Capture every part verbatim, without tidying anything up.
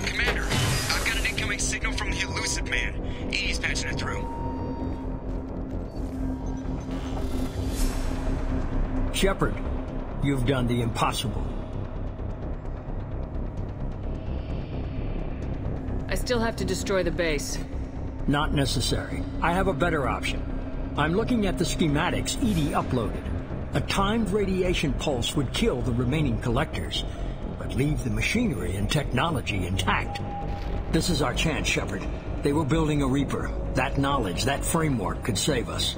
Uh, Commander, I've got an incoming signal from the Illusive Man. E D's patching it through. Shepard, you've done the impossible. I still have to destroy the base. Not necessary. I have a better option. I'm looking at the schematics E D I uploaded. A timed radiation pulse would kill the remaining collectors, but leave the machinery and technology intact. This is our chance, Shepard. They were building a Reaper. That knowledge, that framework could save us.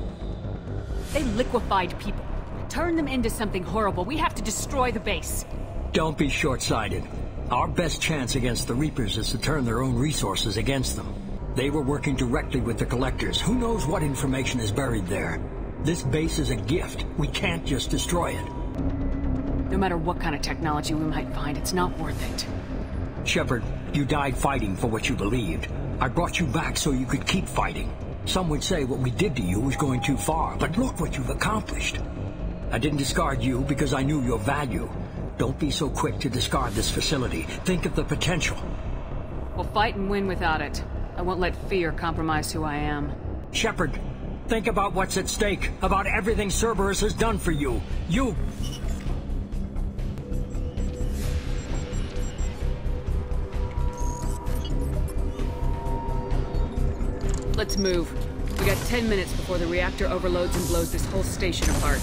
They liquefied people. Turn them into something horrible. We have to destroy the base. Don't be short-sighted. Our best chance against the Reapers is to turn their own resources against them. They were working directly with the Collectors. Who knows what information is buried there? This base is a gift. We can't just destroy it. No matter what kind of technology we might find, it's not worth it. Shepard, you died fighting for what you believed. I brought you back so you could keep fighting. Some would say what we did to you was going too far, but look what you've accomplished. I didn't discard you because I knew your value. Don't be so quick to discard this facility. Think of the potential. We'll fight and win without it. I won't let fear compromise who I am. Shepard, think about what's at stake, about everything Cerberus has done for you. You... Let's move. We got ten minutes before the reactor overloads and blows this whole station apart.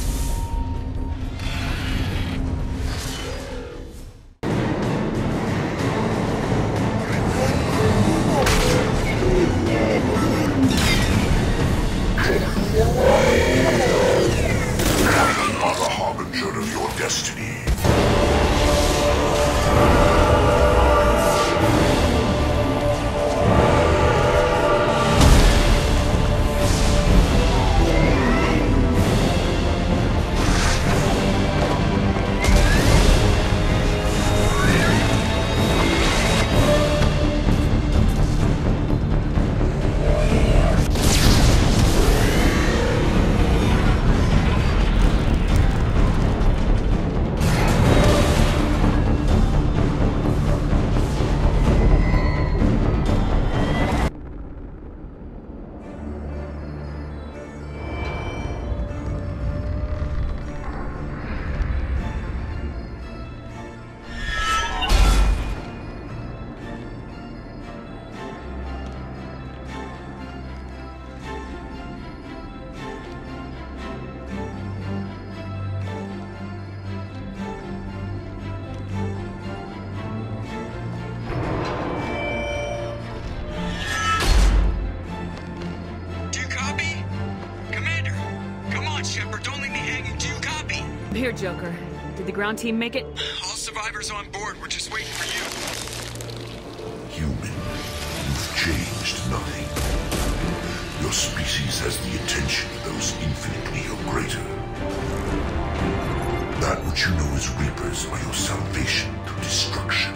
Here, Joker. Did the ground team make it? All survivors on board. We're just waiting for you. Human, you've changed nothing. Your species has the attention of those infinitely or greater. That which you know as Reapers are your salvation through destruction.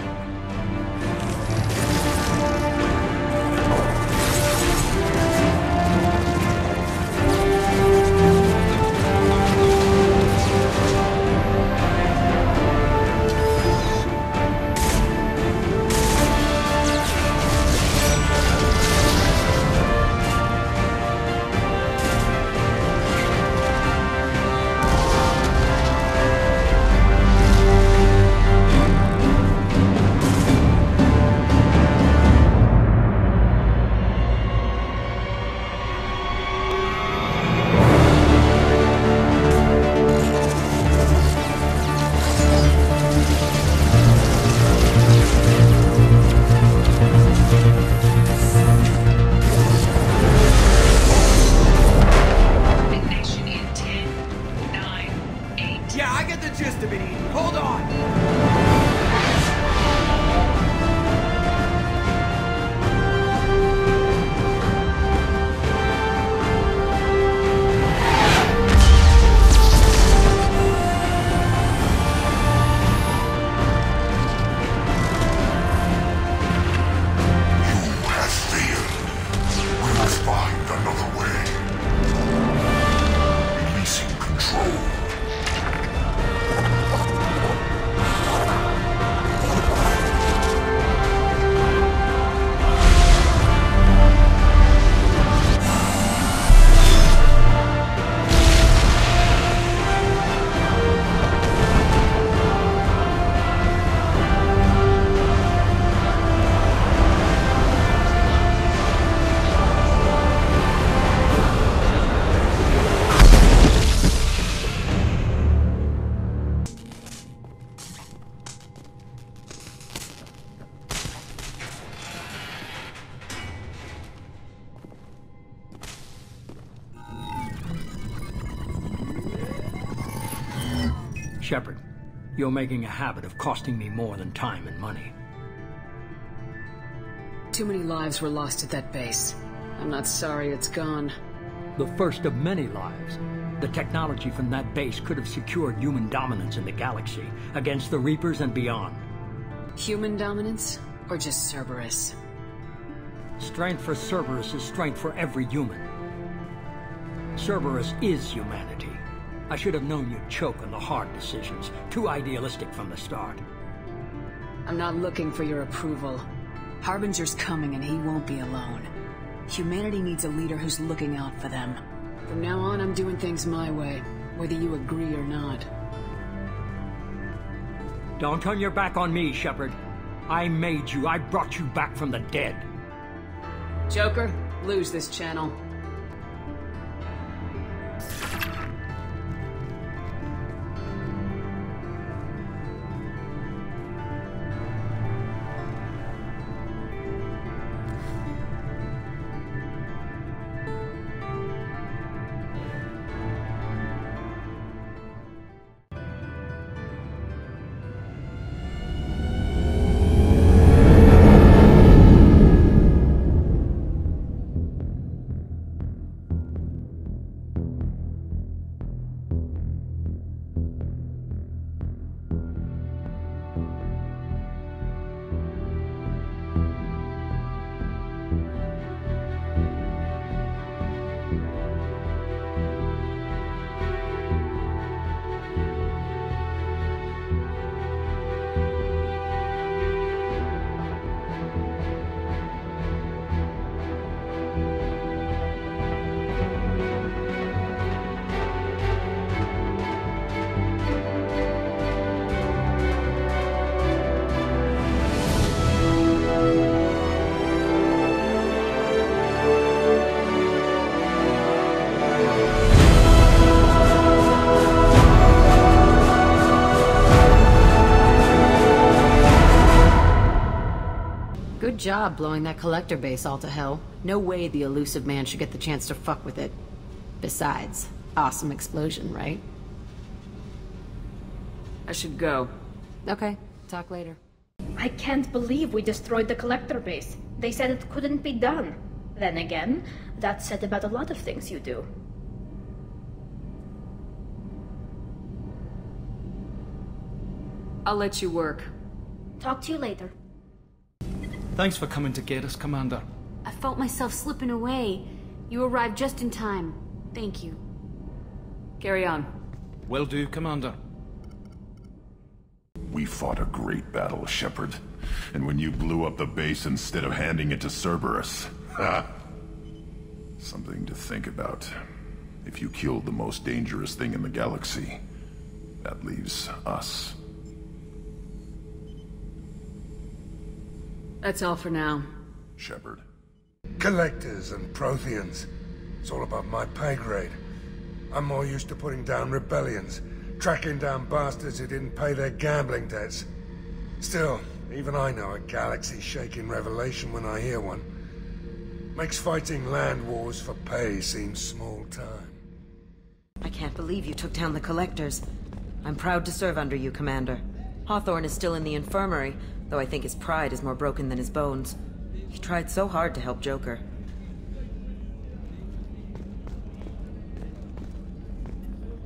Shepard, you're making a habit of costing me more than time and money. Too many lives were lost at that base. I'm not sorry it's gone. The first of many lives. The technology from that base could have secured human dominance in the galaxy, against the Reapers and beyond. Human dominance, or just Cerberus? Strength for Cerberus is strength for every human. Cerberus is humanity. I should have known you'd choke on the hard decisions, too idealistic from the start. I'm not looking for your approval. Harbinger's coming and he won't be alone. Humanity needs a leader who's looking out for them. From now on, I'm doing things my way, whether you agree or not. Don't turn your back on me, Shepard. I made you. I brought you back from the dead. Joker, lose this channel. Good job blowing that collector base all to hell. No way the Illusive Man should get the chance to fuck with it. Besides, awesome explosion, right? I should go. Okay, talk later. I can't believe we destroyed the collector base. They said it couldn't be done. Then again, that's said about a lot of things you do. I'll let you work. Talk to you later. Thanks for coming to get us, Commander. I felt myself slipping away. You arrived just in time. Thank you. Carry on. Will do, Commander. We fought a great battle, Shepard. And when you blew up the base instead of handing it to Cerberus... Ha! Something to think about. If you killed the most dangerous thing in the galaxy, that leaves us. That's all for now. Shepard. Collectors and Protheans. It's all about my pay grade. I'm more used to putting down rebellions, tracking down bastards who didn't pay their gambling debts. Still, even I know a galaxy-shaking revelation when I hear one. Makes fighting land wars for pay seem small time. I can't believe you took down the Collectors. I'm proud to serve under you, Commander. Hawthorne is still in the infirmary, though I think his pride is more broken than his bones. He tried so hard to help Joker.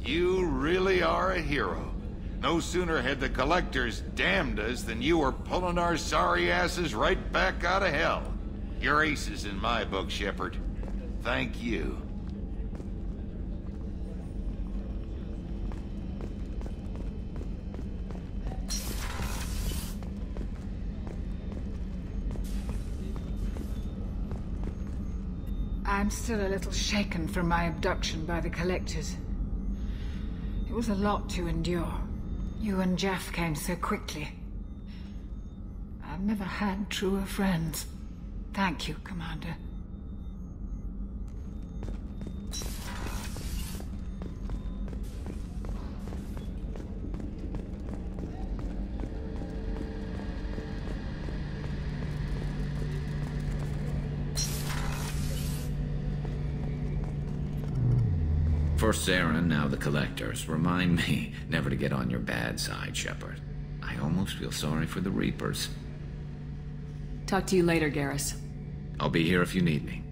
You really are a hero. No sooner had the Collectors damned us than you were pulling our sorry asses right back out of hell. You're aces in my book, Shepard. Thank you. I'm still a little shaken from my abduction by the Collectors. It was a lot to endure. You and Jaff came so quickly. I've never had truer friends. Thank you, Commander. First Saren, now the Collectors. Remind me never to get on your bad side, Shepard. I almost feel sorry for the Reapers. Talk to you later, Garrus. I'll be here if you need me.